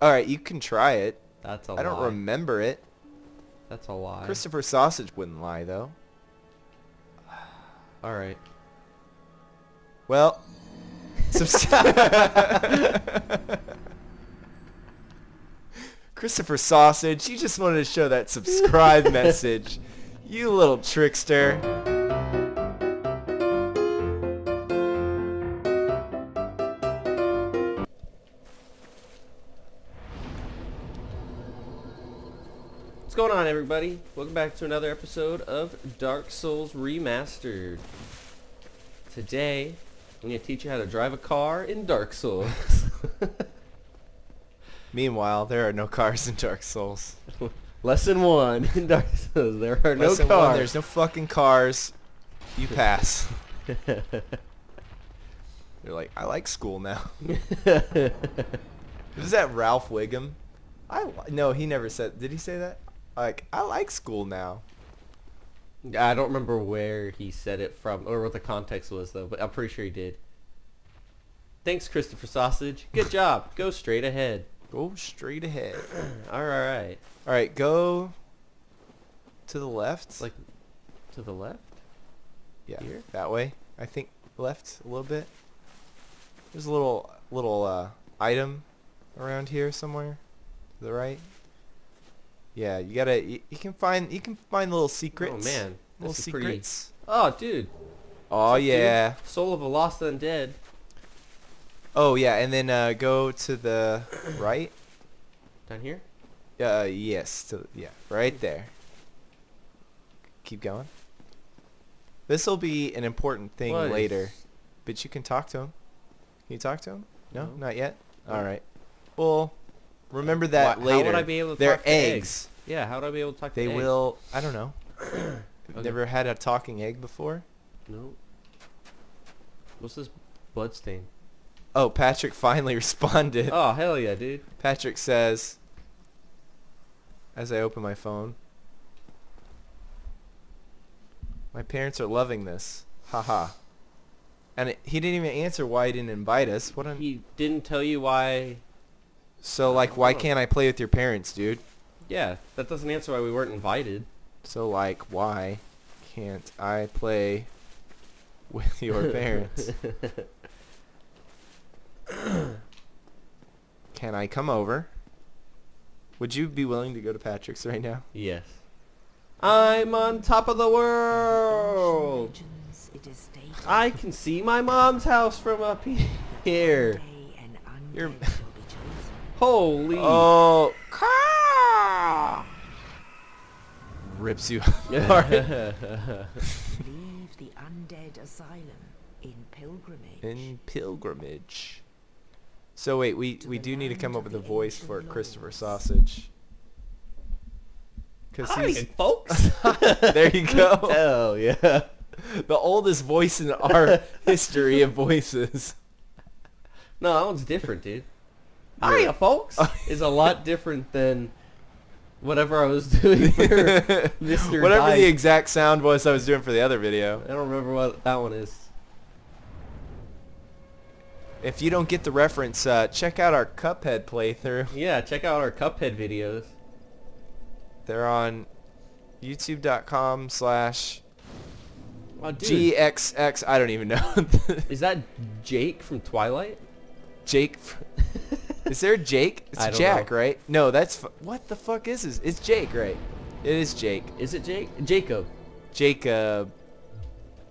All right, you can try it. That's a lie. I don't remember it. That's a lie. Christopher Sausage wouldn't lie, though. All right. Well, Christopher Sausage, you just wanted to show that subscribe message. You little trickster. What's going on, everybody? Welcome back to another episode of Dark Souls Remastered. Today, I'm going to teach you how to drive a car in Dark Souls. Meanwhile, there are no cars in Dark Souls. Lesson 1 in Dark Souls. There are no cars. There's no fucking cars. You pass. They're like, I like school now. Is that Ralph Wiggum? No, he never said. Did he say that? Like, I like school now. I don't remember where he said it from or what the context was, though, but I'm pretty sure he did. Thanks, Christopher Sausage. Good job. Go straight ahead. Go straight ahead. Alright. Alright, go to the left. Like, to the left? Yeah, here? That way. I think left a little bit. There's a little item around here somewhere. To the right. Yeah, you gotta. You can find little secrets. Oh man, little secrets. Pretty... Oh dude. Oh yeah. Dude, soul of a lost undead. Oh yeah, and then go to the right. Down here. Yes. Yeah, right there. Keep going. This will be an important thing later, but you can talk to him. Can you talk to him? No, not yet. Oh. All right. Well. Remember that later. How would I be able to talk to eggs? Yeah, how would I be able to talk to eggs? They will... I don't know. Okay. Never had a talking egg before? No. What's this bloodstain? Oh, Patrick finally responded. Oh, hell yeah, dude. Patrick says, as I open my phone, my parents are loving this. Haha. And he didn't even answer why he didn't invite us. What? He didn't tell you why... So, like, why can't I play with your parents, dude? Yeah, that doesn't answer why we weren't invited. So, like, why can't I play with your parents? Can I come over? Would you be willing to go to Patrick's right now? Yes. I'm on top of the world! I can see my mom's house from up here. You're... Holy! Oh, car! Rips you apart. Leave the undead asylum in pilgrimage. So wait, we do need to come up with a voice for Christopher Sausage. Hi, folks! There you go. Hell yeah! The oldest voice in our history of voices. No, that one's different, dude. Hiya, folks! Is a lot different than whatever I was doing for Mr. Whatever Dyke. The exact sound was I was doing for the other video. I don't remember what that one is. If you don't get the reference, check out our Cuphead playthrough. Yeah, check out our Cuphead videos. They're on youtube.com/ oh, GXX... I don't even know. Is that Jake from Twilight? Jake... Is there Jake? It's Jack, right? No, that's... What the fuck is this? It's Jake, right? It is Jake. Is it Jake? Jacob. Jacob.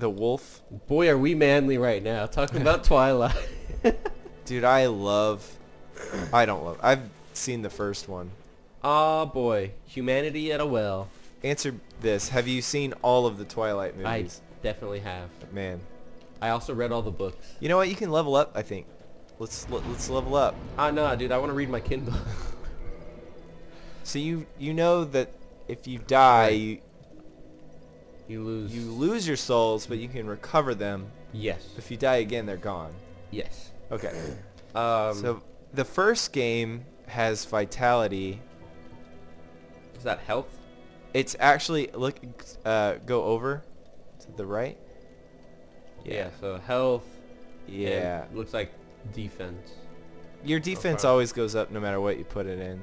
The wolf. Boy, are we manly right now. Talking about Twilight. Dude, I love... I don't love... I've seen the first one. Ah, boy. Humanity at a well. Answer this. Have you seen all of the Twilight movies? I definitely have. Man. I also read all the books. You know what? You can level up, I think. Let's level up. Ah, no, dude. I want to read my Kindle. So you know that if you die, right. you lose your souls, but you can recover them. Yes. If you die again, they're gone. Yes. Okay. So the first game has vitality. Is that health? It's actually look. Go over to the right. Yeah. So health. Yeah. Looks like. Defense. Your defense always goes up no matter what you put it in.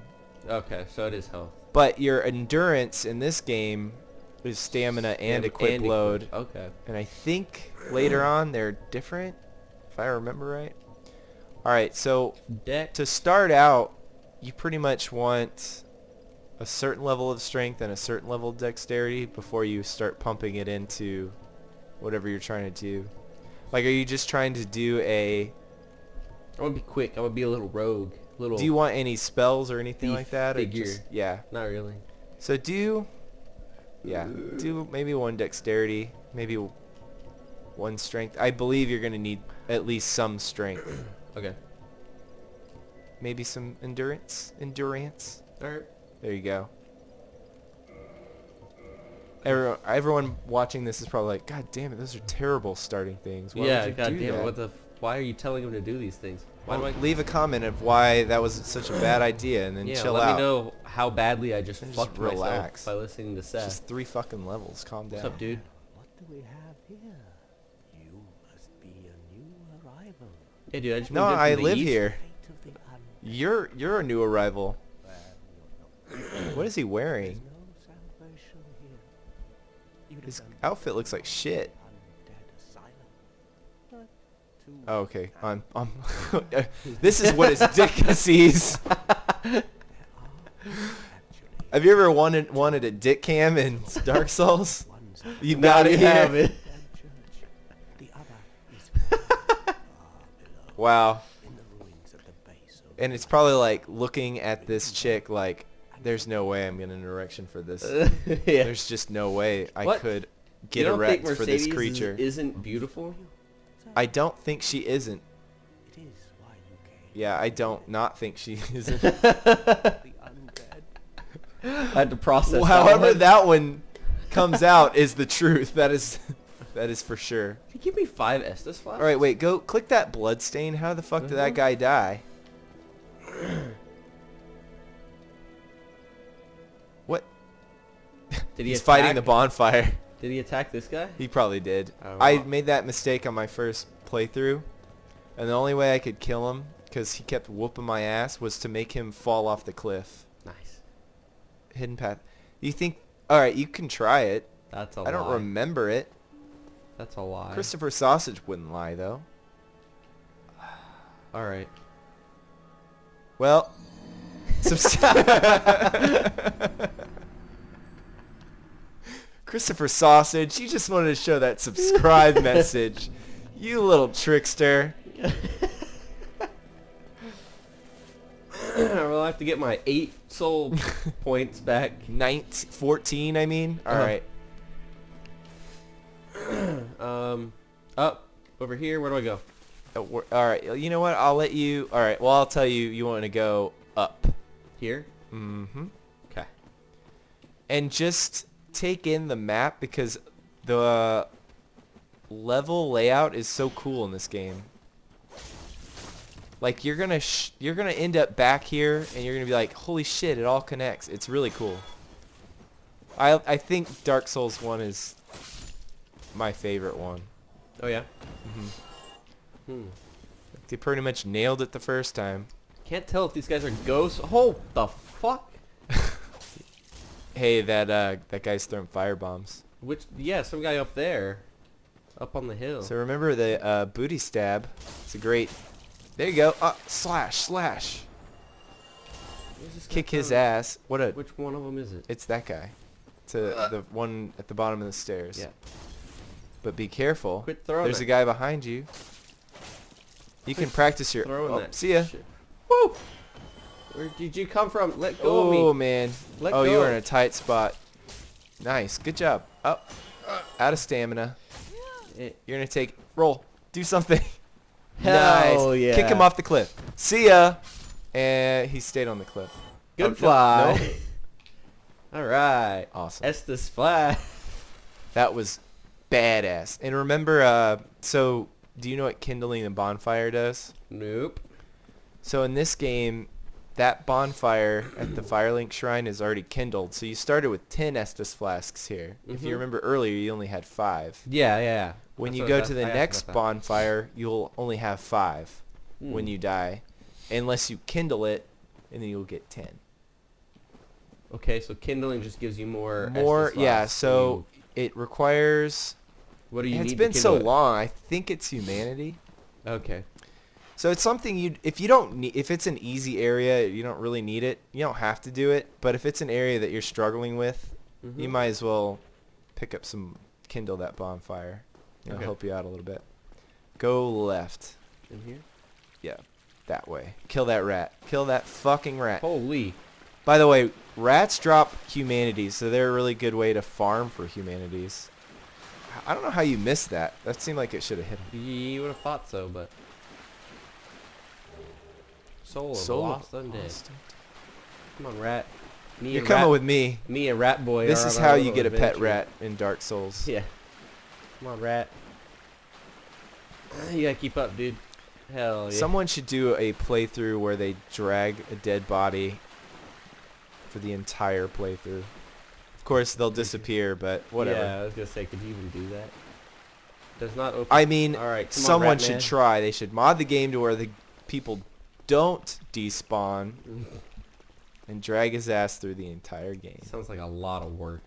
Okay, so it is health. But your endurance in this game is stamina and equip load. Okay. And I think later on they're different, if I remember right. Alright, so to start out, you pretty much want a certain level of strength and a certain level of dexterity before you start pumping it into whatever you're trying to do. Like, are you just trying to do a... I want to be quick. I want to be a little rogue. Little. Do you want any spells or anything like that? Figure. Or just, yeah. Not really. So do... Yeah. Do maybe one dexterity. Maybe one strength. I believe you're going to need at least some strength. Okay. Maybe some endurance. Endurance. Alright. There you go. Everyone watching this is probably like, God damn it, those are terrible starting things. Why would you do that? What the? Why are you telling him to do these things? Why do I leave a comment of why that was such a bad idea, and then chill out. Let me know how badly I just fucked myself by listening to Seth. Just 3 fucking levels. Calm down. What's up, dude? What do we have here? You must be a new arrival. Hey, dude, I just moved in from the east. No, I live here. You're a new arrival. What is he wearing? His outfit looks like shit. Oh, okay. I'm this is what his dick sees. Have you ever wanted a dick cam in Dark Souls? You got it here. Wow. And it's probably like looking at this chick like, there's no way I'm getting an erection for this. There's just no way I could get erect for this creature. Isn't beautiful? I don't think she isn't. It is why you came. Yeah, I don't not think she isn't. I had to process. However, that one comes out is the truth. That is for sure. Can you give me 5 Estus Flasks? All right, wait. Go click that blood stain. How the fuck did that guy die? What? Did he He's attack? Fighting the bonfire. Did he attack this guy? He probably did. I made that mistake on my first playthrough, and the only way I could kill him, because he kept whooping my ass, was to make him fall off the cliff. Nice. Hidden path. You think... Alright, you can try it. That's a lie. I don't remember it. That's a lie. Christopher Sausage wouldn't lie, though. Alright. Well... Christopher Sausage, you just wanted to show that subscribe message. You little trickster. I'll have to get my 8 soul points back. 14, I mean. Alright. Up. Over here. Where do I go? Alright. You know what? I'll let you... Alright. Well, I'll tell you. You want to go up. Here? Mm-hmm. Okay. And just... take in the map because the level layout is so cool in this game. Like you're gonna end up back here and you're gonna be like, holy shit, it all connects. It's really cool. I think Dark Souls 1 is my favorite one. Oh yeah. They pretty much nailed it the first time. Can't tell if these guys are ghosts. Oh, the fuck. Hey, that guy's throwing firebombs. Which, yeah, some guy up there. Up on the hill. So remember the booty stab. It's a great... There you go. Slash. Kick his ass. What a... Which one of them is it? It's that guy. It's the one at the bottom of the stairs. Yeah. But be careful. Quit throwing There's a guy behind you. You can practice your... See ya. Shit. Woo! Where did you come from? Let go of me. Oh, man. Let go. Oh, you were in a tight spot. Nice. Good job. Up. Out of stamina. Yeah. You're going to take... Roll. Do something. Hell nice. Yeah. Kick him off the cliff. See ya. And he stayed on the cliff. Good fly. No. All right. Awesome. Estus Flask. That was badass. And remember, so do you know what kindling the bonfire does? Nope. So in this game... That bonfire at the Firelink Shrine is already kindled. So you started with 10 Estus Flasks here. If you remember earlier, you only had 5. Yeah. When you go to the next bonfire, you'll only have 5 when you die. unless you kindle it, and then you'll get 10. Okay, so kindling just gives you more. Yeah, so it requires. What do you need? It's been so long. I think it's humanity. Okay. So it's something you if it's an easy area, you don't really need it. You don't have to do it, but if it's an area that you're struggling with, mm-hmm. you might as well pick up some kindle that bonfire. It'll help you out a little bit. Go left. In here? Yeah. That way. Kill that rat. Kill that fucking rat. Holy. By the way, rats drop humanities, so they're a really good way to farm for humanities. I don't know how you missed that. That seemed like it should have hit him. You would have thought so, but... Soul of Lost Undead. Come on, rat. You're coming with me. Me and Rat Boy. This is how you get a pet rat in Dark Souls. Yeah. Come on, rat. You gotta keep up, dude. Hell yeah. Someone should do a playthrough where they drag a dead body for the entire playthrough. Of course, they'll disappear, but whatever. Yeah, I was gonna say, could you even do that? Does not open. I mean, all right, someone should try. They should mod the game to where the people don't despawn and drag his ass through the entire game. Sounds like a lot of work.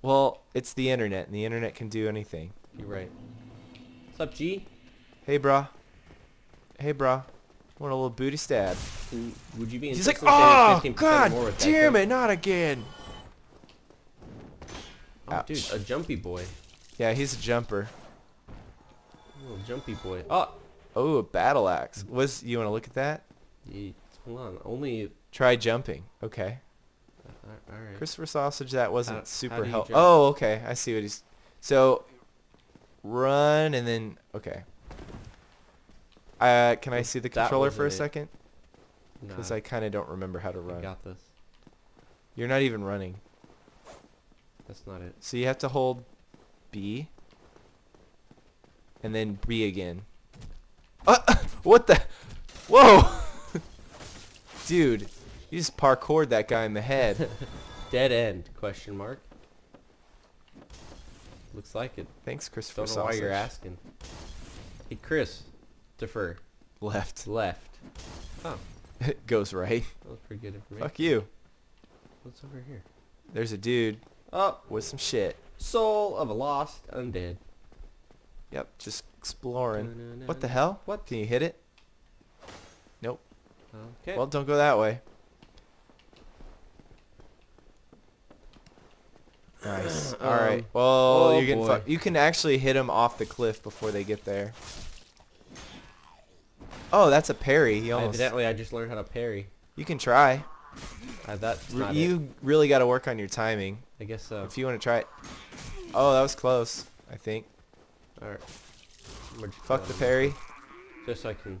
Well, it's the internet, and the internet can do anything. You're right. What's up, G? Hey, brah. Hey, brah. Want a little booty stab? Would you be? He's like, oh, God damn it, not again. Oh, dude, a jumpy boy. Yeah, he's a jumper. A little jumpy boy. Oh, oh, a battle axe. Was you want to look at that? Yeah, hold on, only try jumping. Okay. All right. Christopher Sausage, that wasn't super helpful. Oh, okay, I see what he's. So, run and then okay. Can I see the controller for a second? Because I kind of don't remember how to run. I got this. You're not even running. That's not it. So you have to hold B, and then B again. What the? Whoa! Dude, you just parkoured that guy in the head. Dead end? Question mark. Looks like it. Thanks, Christopher. Don't know why you're asking. Hey, Chris. Defer. Left. Left. Oh. It goes right. That was pretty good information. Fuck you. What's over here? There's a dude. Up with some shit. Soul of a Lost Undead. Yep, just exploring. What the hell? What? Can you hit it? Nope. Okay. Well, don't go that way. Nice. All right. Well, you're getting fucked. You can actually hit them off the cliff before they get there. Oh, that's a parry. He almost... Evidently, I just learned how to parry. You can try. That's not you really got to work on your timing. I guess so. If you want to try it. Oh, that was close, I think. All right. Fuck the parry. Just so I can...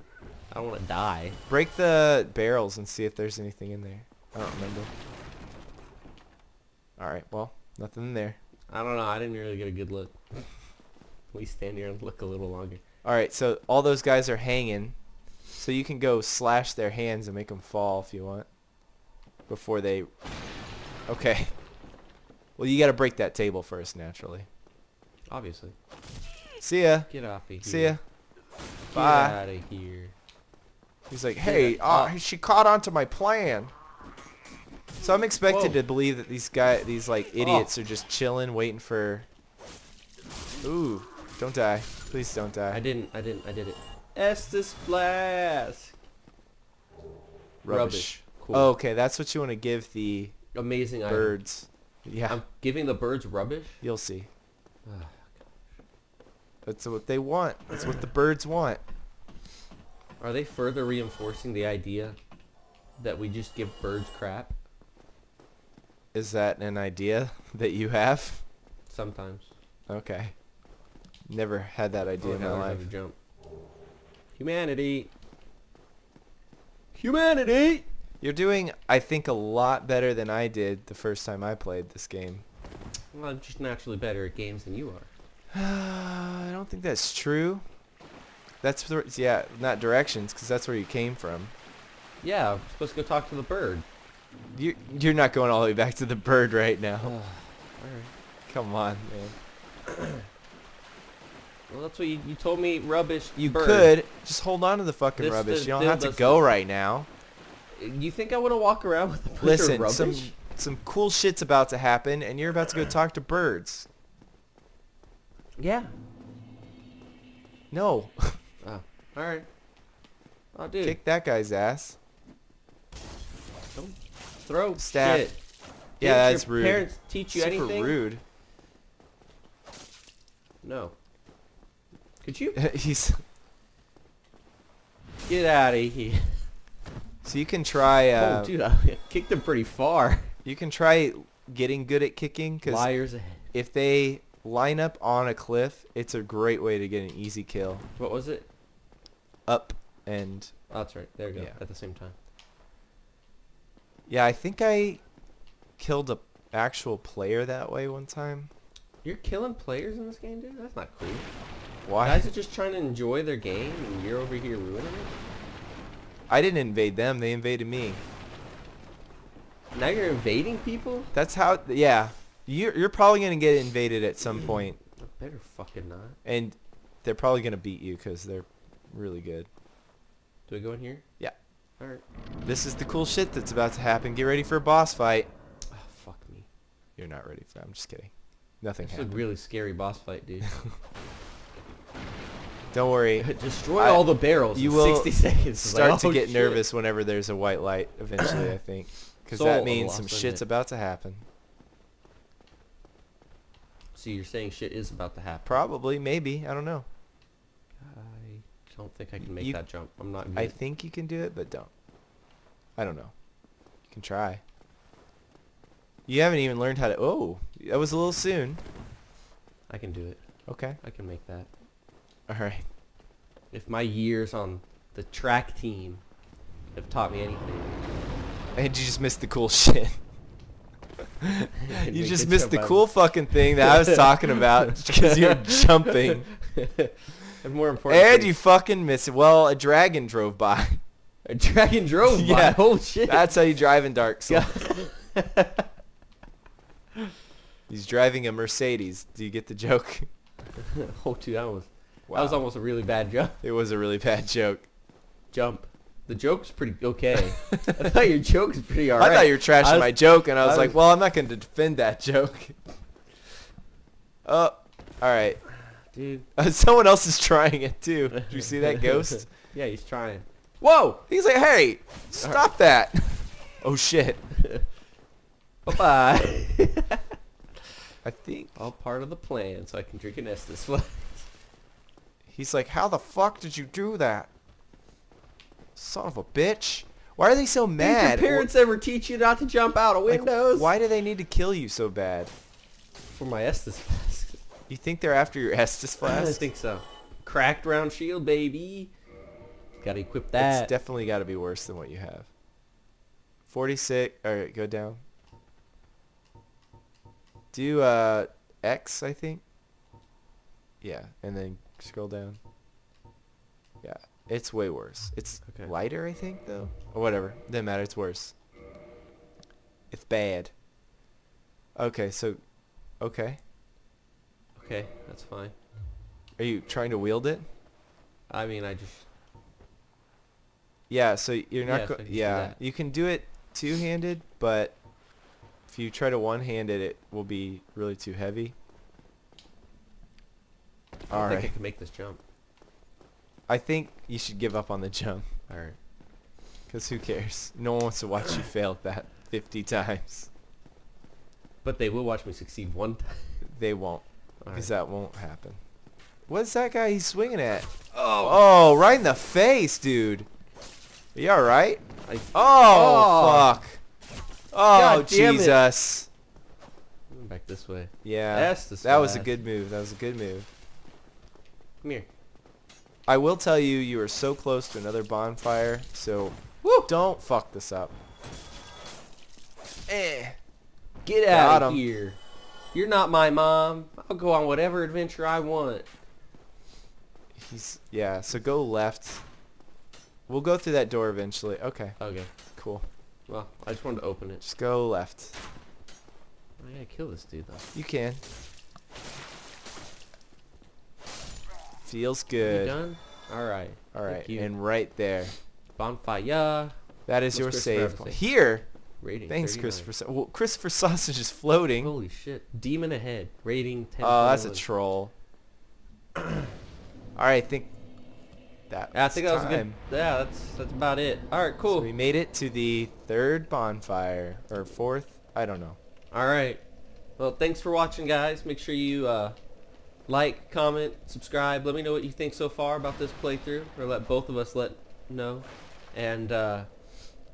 I don't want to die. Break the barrels and see if there's anything in there. I don't remember. All right, well, nothing in there. I don't know. I didn't really get a good look. We stand here and look a little longer. All right, so all those guys are hanging. So you can go slash their hands and make them fall if you want. Before they... Okay. Well, you got to break that table first, naturally. Obviously. See ya. Get off of here. See ya. Bye. Get out of here. He's like, hey, she caught onto my plan. So I'm expected to believe that these guys, these like idiots, are just chilling, waiting for... Ooh, don't die. Please don't die. I did it. Estus Flask. Rubbish. Cool. Oh, okay, that's what you want to give the amazing birds. Item. Yeah. I'm giving the birds rubbish? You'll see. Oh, gosh. That's what they want. That's what the birds want. Are they further reinforcing the idea that we just give birds crap? Is that an idea that you have? Sometimes. Okay. Never had that idea in my life. Jump. Humanity. Humanity! You're doing, I think, a lot better than I did the first time I played this game. Well, I'm just naturally better at games than you are. I don't think that's true. That's, yeah, not directions, because that's where you came from. Yeah, I'm supposed to go talk to the bird. You're not going all the way back to the bird right now. All right. Come on, man. Well, that's what you told me. Rubbish. You bird. Could just hold on to the fucking rubbish. You don't have to go right now. You think I want to walk around with a bunch of rubbish? Listen, some cool shit's about to happen, and you're about to go talk to birds. Yeah. No. Oh. All right. Oh, dude. Kick that guy's ass. Don't throw stab. Shit. Yeah, that's rude. Did your parents teach you anything? Super rude. No. Could you? He's. Get out of here. So you can try. Oh, dude, I kicked him pretty far. You can try getting good at kicking. Cause liars ahead. If they line up on a cliff, it's a great way to get an easy kill. What was it? Up and. Oh, that's right. There we go. Yeah. At the same time. Yeah, I think I killed a actual player that way one time. You're killing players in this game, dude? That's not cool. Why? Guys are just trying to enjoy their game, and you're over here ruining it? I didn't invade them. They invaded me. Now you're invading people? That's how... Yeah. You're probably going to get invaded at some point. I better fucking not. And they're probably going to beat you, because they're really good. Do we go in here? Yeah. All right. This is the cool shit that's about to happen. Get ready for a boss fight. Oh, fuck me. You're not ready for that. I'm just kidding. Nothing happened. It's a really scary boss fight, dude. Don't worry. Destroy all the barrels in 60 seconds. Start to get nervous whenever there's a white light eventually, I think. Because that means some shit's about to happen. So you're saying shit is about to happen? Probably. Maybe. I don't know. I don't think I can make that jump. I'm not good. I think you can do it, but don't. I don't know. You can try. You haven't even learned how to... Oh, that was a little soon. I can do it. Okay. I can make that. All right. If my years on the track team have taught me anything. And you just missed the cool shit. You just missed the cool fucking thing that I was talking about because you're jumping. And more important. And you fucking missed it. Well, a dragon drove by. A dragon drove by? Yeah. Oh, shit. That's how you drive in Dark Souls. He's driving a Mercedes. Do you get the joke? Oh, dude, that was almost a really bad joke. It was a really bad joke. Jump. The joke's pretty okay. I thought your joke's pretty alright. I thought you were trashing my joke, and I was like, well, I'm not going to defend that joke. Oh, alright. Dude. Someone else is trying it, too. Did you see that ghost? Yeah, he's trying. Whoa! He's like, hey, stop that. Oh, shit. Bye-bye. I think all part of the plan, so I can drink an Estus Flask. He's like, how the fuck did you do that? Son of a bitch. Why are they so mad? Did your parents ever teach you not to jump out of windows? Like, why do they need to kill you so bad? For my Estus Flask. You think they're after your Estus Flask? I think so. Cracked round shield, baby. Gotta equip that. It's definitely gotta be worse than what you have. 46. Alright, go down. Do X, I think. Yeah, and then scroll down. Yeah, it's way worse. It's okay. Lighter, I think, though. Or whatever. Doesn't matter. It's worse. It's bad. Okay, so... Okay. Okay, that's fine. Are you trying to wield it? I mean, I just... Yeah, so you're not... Yeah, you can do it two-handed, but... If you try to one-hand it, it will be really too heavy. All right. I think I can make this jump. I think you should give up on the jump. All right. Because who cares? No one wants to watch you fail at that 50 times. But they will watch me succeed one time. They won't. Because that won't happen. What's that guy he's swinging at? Oh, right in the face, dude. Are you all right? Oh, fuck. Oh, Jesus. Going back this way. Yeah. That was a good move. That was a good move. Come here. I will tell you, you are so close to another bonfire, so don't fuck this up. Get out of here. You're not my mom. I'll go on whatever adventure I want. Yeah, so go left. We'll go through that door eventually. Okay. Okay. Cool. Well, I just wanted to open it. Just go left. I gotta kill this dude, though. You can. Feels good. You done? All right. All right. And right there. Bonfire. That is your save point. Here. Rating thanks, Christopher. Well, Christopher Sausage is floating. Holy shit. Demon ahead. Rating 10. Oh, that's a troll. All right. I think that was that was good. Yeah, that's about it. All right, cool. So we made it to the third bonfire. Or fourth. I don't know. All right. Well, thanks for watching, guys. Make sure you like, comment, subscribe. Let me know what you think so far about this playthrough, or let both of us know. And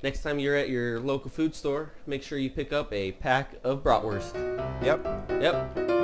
next time you're at your local food store, make sure you pick up a pack of bratwurst. Yep. Yep.